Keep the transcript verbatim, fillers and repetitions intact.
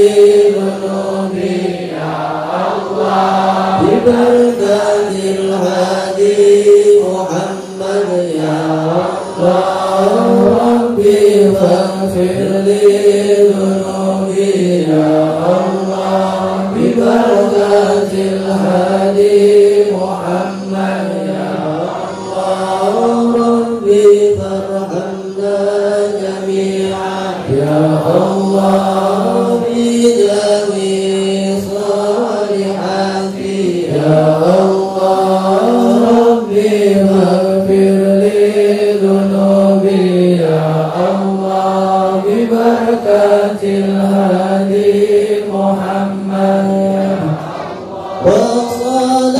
ذنوبي يا الله ببركة الهادي محمد يا الله ربي فاغفر لي ذنوبي يا الله ببركة الهادي محمد يا الله ربي فارحمنا جميعا يا الله الهادي محمد.